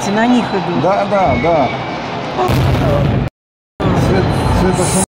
смотрите, на них идут. Да, да, да. Цветошум.